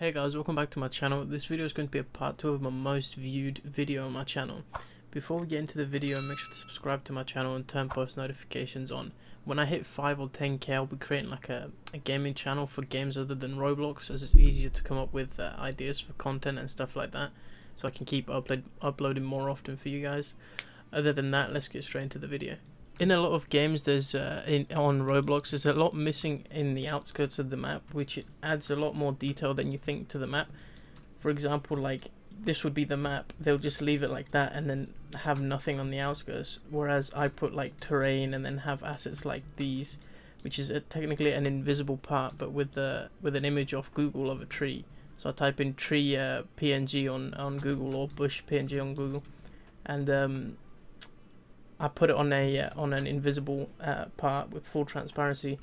Hey guys, welcome back to my channel. This video is going to be a part 2 of my most viewed video on my channel. Before we get into the video, make sure to subscribe to my channel and turn post notifications on. When I hit 5 or 10k, I'll be creating like a gaming channel for games other than Roblox, as it's easier to come up with ideas for content and stuff like that, so I can keep uploading more often for you guys. Other than that, let's get straight into the video. In a lot of games there's on Roblox there's a lot missing in the outskirts of the map, which adds a lot more detail than you think to the map. For example, like this would be the map, they'll just leave it like that and then have nothing on the outskirts, whereas I put like terrain and then have assets like these, which is technically an invisible part, but with an image off Google of a tree. So I type in tree PNG on Google, or bush PNG on Google, and I put it on an invisible part with full transparency,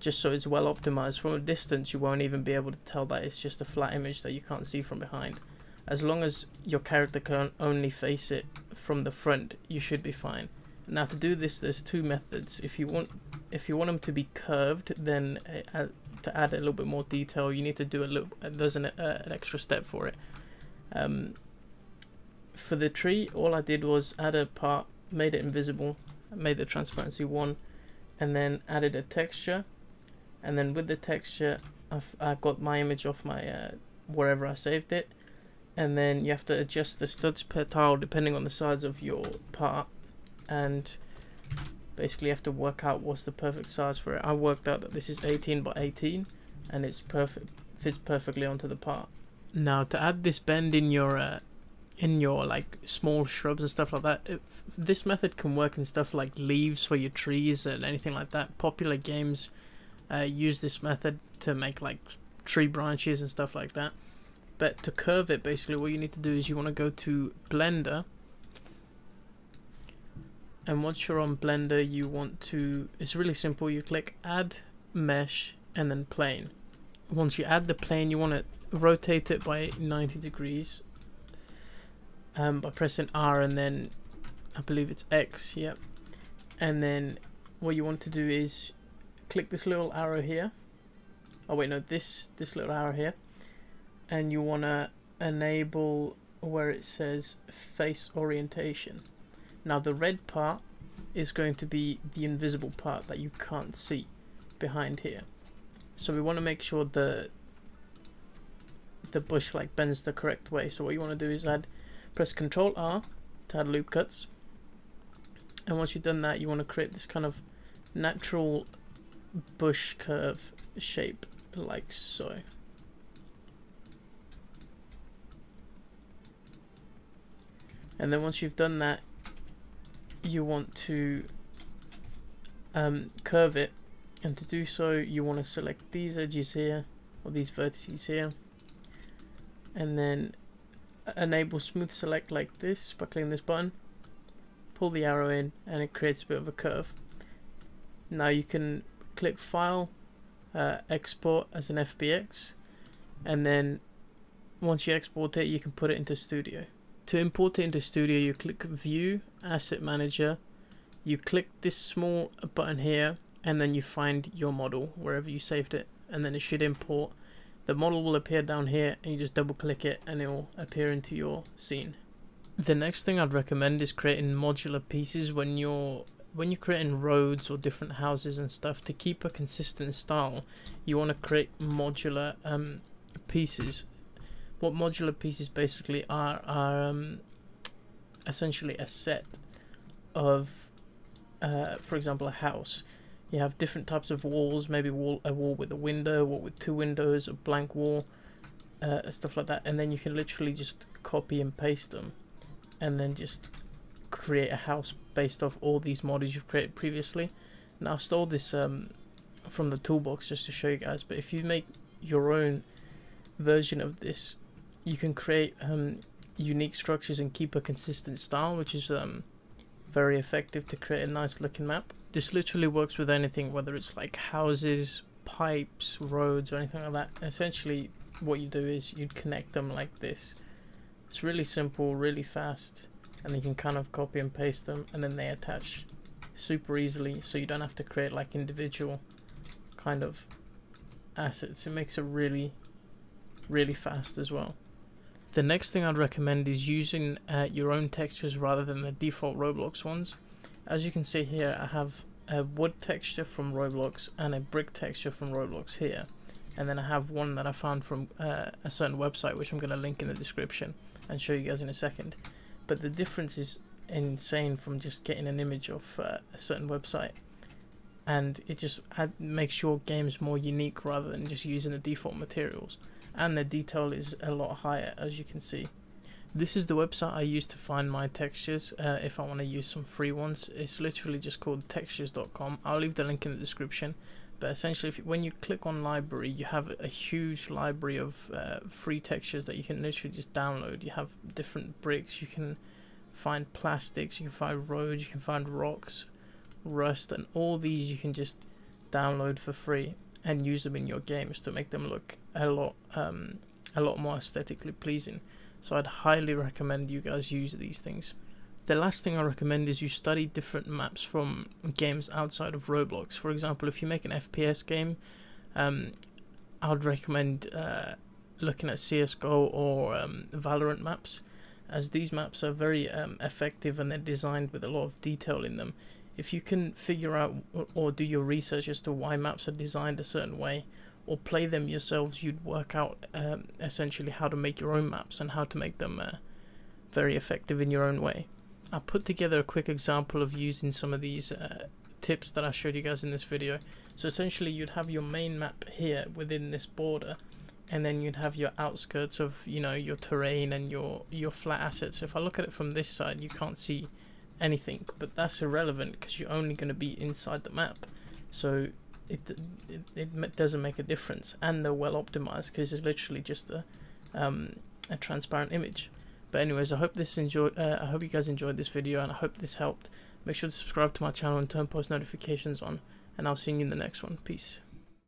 just so it's well optimized. From a distance you won't even be able to tell that it's just a flat image that you can't see from behind. As long as your character can only face it from the front, you should be fine. Now to do this, there's two methods. If you want them to be curved, then to add a little bit more detail, you need to do an extra step for it. For the tree, all I did was add a part, made it invisible, made the transparency 1, and then added a texture, and then with the texture I got my image off my wherever I saved it, and then you have to adjust the studs per tile depending on the size of your part, and basically you have to work out what's the perfect size for it. I worked out that this is 18 by 18, and it's perfect, fits perfectly onto the part. Now to add this bend in your like small shrubs and stuff like that, this method can work in stuff like leaves for your trees and anything like that. Popular games use this method to make like tree branches and stuff like that. But to curve it, basically what you need to do is you want to go to Blender, and once you're on Blender you want to, it's really simple, you click add mesh and then plane. Once you add the plane, you want to rotate it by 90 degrees by pressing R, and then I believe it's X, yep. And then what you want to do is click this little arrow here. Oh wait, no, this little arrow here. And you want to enable where it says face orientation. Now the red part is going to be the invisible part that you can't see behind here. So we want to make sure the bush like bends the correct way. So what you want to do is press Ctrl R to add loop cuts, and once you've done that you want to create this kind of natural bush curve shape, like so. And then once you've done that, you want to curve it, and to do so you want to select these edges here, or these vertices here, and then enable smooth select like this by clicking this button, pull the arrow in, and it creates a bit of a curve. Now you can click file, export as an FBX, and then once you export it you can put it into Studio. To import it into Studio you click view, asset manager, you click this small button here, and then you find your model wherever you saved it, and then it should import. The model will appear down here, and you just double click it and it will appear into your scene. The next thing I'd recommend is creating modular pieces when you're creating roads or different houses and stuff. To keep a consistent style, you want to create modular pieces. What modular pieces basically are essentially a set of, for example, a house. You have different types of walls, maybe a wall with a window, a wall with two windows, a blank wall, stuff like that, and then you can literally just copy and paste them and then just create a house based off all these models you've created previously. Now I stole this from the toolbox just to show you guys, but if you make your own version of this you can create unique structures and keep a consistent style, which is very effective to create a nice looking map. This literally works with anything, whether it's like houses, pipes, roads, or anything like that. Essentially what you do is you'd connect them like this. It's really simple, really fast, and you can kind of copy and paste them, and then they attach super easily, so you don't have to create like individual kind of assets. It makes a really really fast as well. The next thing I'd recommend is using your own textures rather than the default Roblox ones. As you can see here, I have a wood texture from Roblox and a brick texture from Roblox here, and then I have one that I found from a certain website, which I'm going to link in the description and show you guys in a second. But the difference is insane from just getting an image of a certain website, and it just makes your games more unique rather than just using the default materials, and the detail is a lot higher, as you can see. This is the website I use to find my textures if I want to use some free ones. It's literally just called textures.com. I'll leave the link in the description. But essentially, when you click on library, you have a huge library of free textures that you can literally just download. You have different bricks, you can find plastics, you can find roads, you can find rocks, rust, and all these you can just download for free and use them in your games to make them look a lot more aesthetically pleasing. So I'd highly recommend you guys use these things. The last thing I recommend is you study different maps from games outside of Roblox. For example, if you make an FPS game, I would recommend looking at CSGO or Valorant maps, as these maps are very effective and they're designed with a lot of detail in them. If you can figure out or do your research as to why maps are designed a certain way, or play them yourselves, you'd work out essentially how to make your own maps and how to make them very effective in your own way. I put together a quick example of using some of these tips that I showed you guys in this video. So essentially you'd have your main map here within this border, and then you'd have your outskirts of, you know, your terrain and your flat assets. So if I look at it from this side, you can't see anything, but that's irrelevant because you're only going to be inside the map, so it doesn't make a difference. And they're well optimized because it's literally just a transparent image. But anyways, I hope you guys enjoyed this video, and I hope this helped. Make sure to subscribe to my channel and turn post notifications on, and I'll see you in the next one. Peace.